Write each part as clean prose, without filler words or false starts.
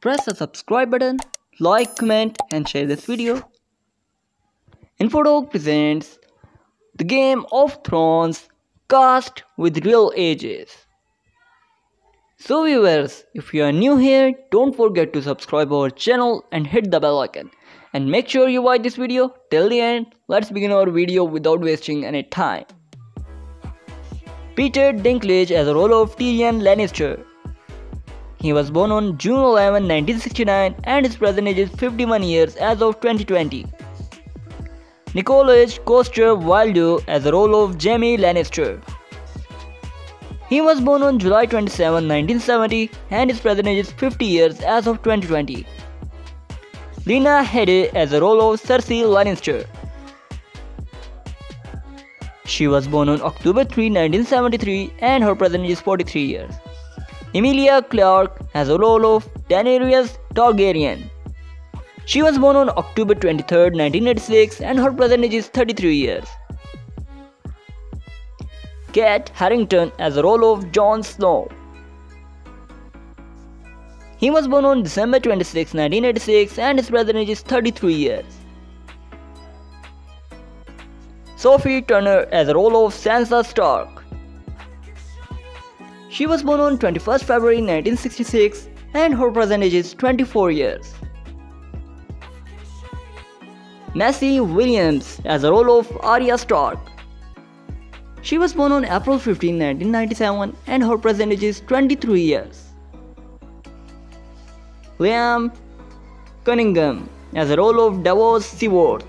press the subscribe button, like, comment and share this video. InfoDoc presents The Game of Thrones cast with real ages. So viewers, if you are new here, don't forget to subscribe our channel and hit the bell icon. And make sure you watch this video till the end. Let's begin our video without wasting any time. Peter Dinklage as the role of Tyrion Lannister. He was born on June 11, 1969 and his present age is 51 years as of 2020. Nikolaj H. Coster Waldau as the role of Jaime Lannister. He was born on July 27, 1970 and his present age is 50 years as of 2020. Lena Headey as the role of Cersei Lannister. She was born on October 3, 1973 and her present age is 43 years. Emilia Clarke as the role of Daenerys Targaryen. She was born on October 23, 1986 and her present age is 33 years. Kit Harrington as the role of Jon Snow. He was born on December 26, 1986 and his present age is 33 years. Sophie Turner as the role of Sansa Stark. She was born on 21st February 1966 and her present age is 24 years. Maisie Williams as the role of Arya Stark. She was born on April 15, 1997 and her present age is 23 years. Liam Cunningham as the role of Davos Seaworth.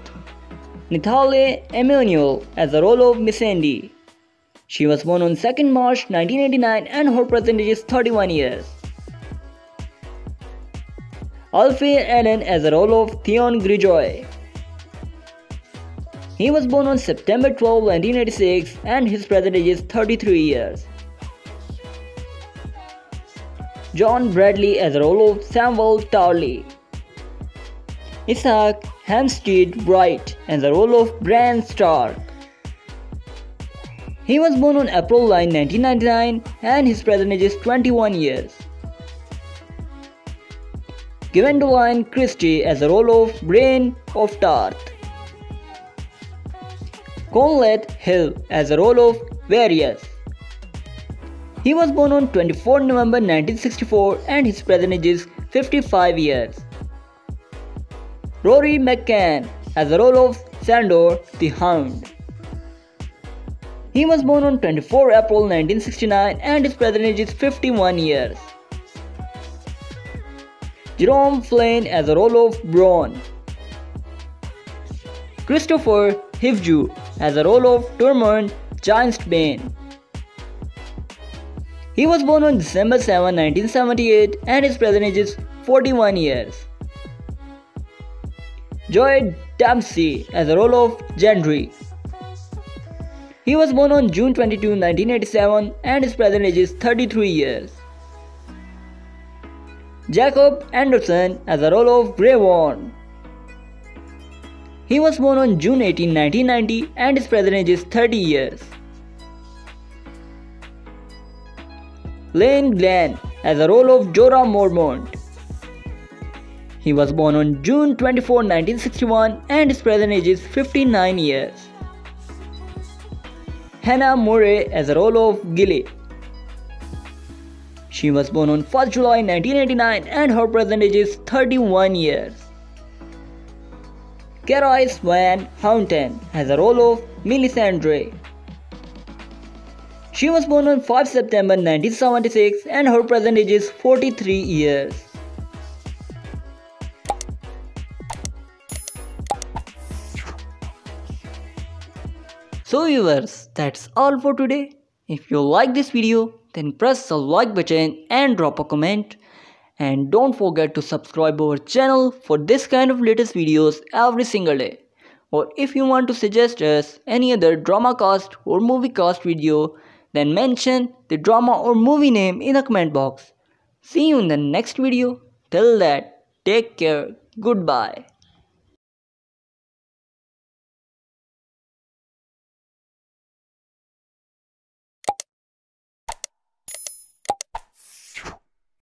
Nathalie Emmanuel as the role of Missandei. She was born on 2nd March 1989 and her present age is 31 years. Alfie Allen as the role of Theon Greyjoy. He was born on September 12, 1986 and his present age is 33 years. John Bradley as the role of Samwell Tarly. Isaac Hampstead Wright as the role of Bran Stark. He was born on April 9, 1999 and his present age is 21 years. Gwendoline Christie as the role of Brienne of Tarth. Conleth Hill as the role of Varys. He was born on 24 November 1964 and his present age is 55 years. Rory McCann as the role of Sandor the Hound. He was born on 24 April 1969 and his present age is 51 years. Jerome Flynn as the role of Bronn. Christopher Hivju as the role of Tormund Giantsbane. He was born on December 7, 1978 and his present age is 41 years. Joy Dempsey as the role of Gendry. He was born on June 22, 1987 and his present age is 33 years. Jacob Anderson as the role of Brayvon. He was born on June 18, 1990 and his present age is 30 years. Lane Glenn as the role of Jorah Mormont. He was born on June 24, 1961 and his present age is 59 years. Hannah Murray as the role of Gilly. She was born on 1st July 1989 and her present age is 31 years. Cersei Van Houten as the role of Melisandre. She was born on 5 September 1976 and her present age is 43 years. So viewers, that's all for today. If you like this video, then press the like button and drop a comment. And don't forget to subscribe our channel for this kind of latest videos every single day. Or if you want to suggest us any other drama cast or movie cast video, then mention the drama or movie name in the comment box. See you in the next video. Till that, take care. Goodbye.